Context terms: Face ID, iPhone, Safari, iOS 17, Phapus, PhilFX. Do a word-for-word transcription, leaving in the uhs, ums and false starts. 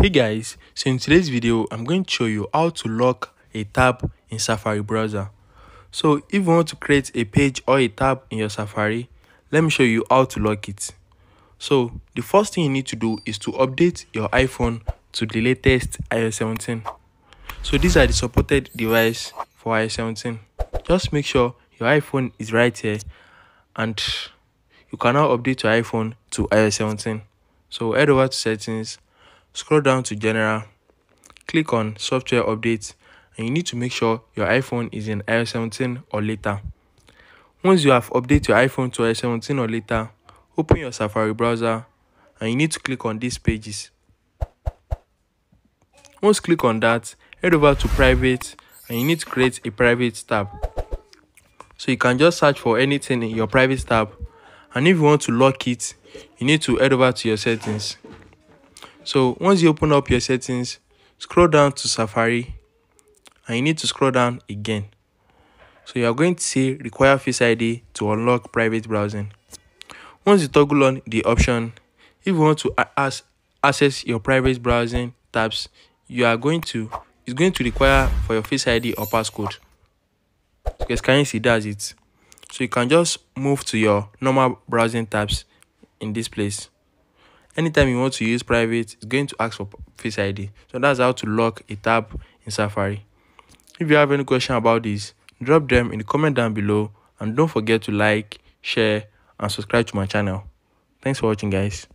Hey guys, so in today's video I'm going to show you how to lock a tab in Safari browser. So if you want to create a page or a tab in your Safari, let me show you how to lock it. So the first thing you need to do is to update your iPhone to the latest i O S seventeen. So these are the supported devices for i O S seventeen. Just make sure your iPhone is right here and you can now update your iPhone to i O S seventeen. So head over to settings, scroll down to general, click on software updates, and you need to make sure your iPhone is in i O S seventeen or later. Once you have updated your iPhone to i O S seventeen or later, open your Safari browser and you need to click on these pages. Once you click on that, head over to private and you need to create a private tab. So you can just search for anything in your private tab, and if you want to lock it, you need to head over to your settings. So once you open up your settings, scroll down to Safari and you need to scroll down again. So you are going to see require Face I D to unlock private browsing. Once you toggle on the option, if you want to access your private browsing tabs, you are going to it's going to require for your Face I D or passcode. So guys, can you see that's it? So you can just move to your normal browsing tabs in this place. Anytime you want to use private, it's going to ask for Face I D. So that's how to lock a tab in Safari. If you have any question about this, drop them in the comment down below, and don't forget to like, share, and subscribe to my channel. Thanks for watching, guys.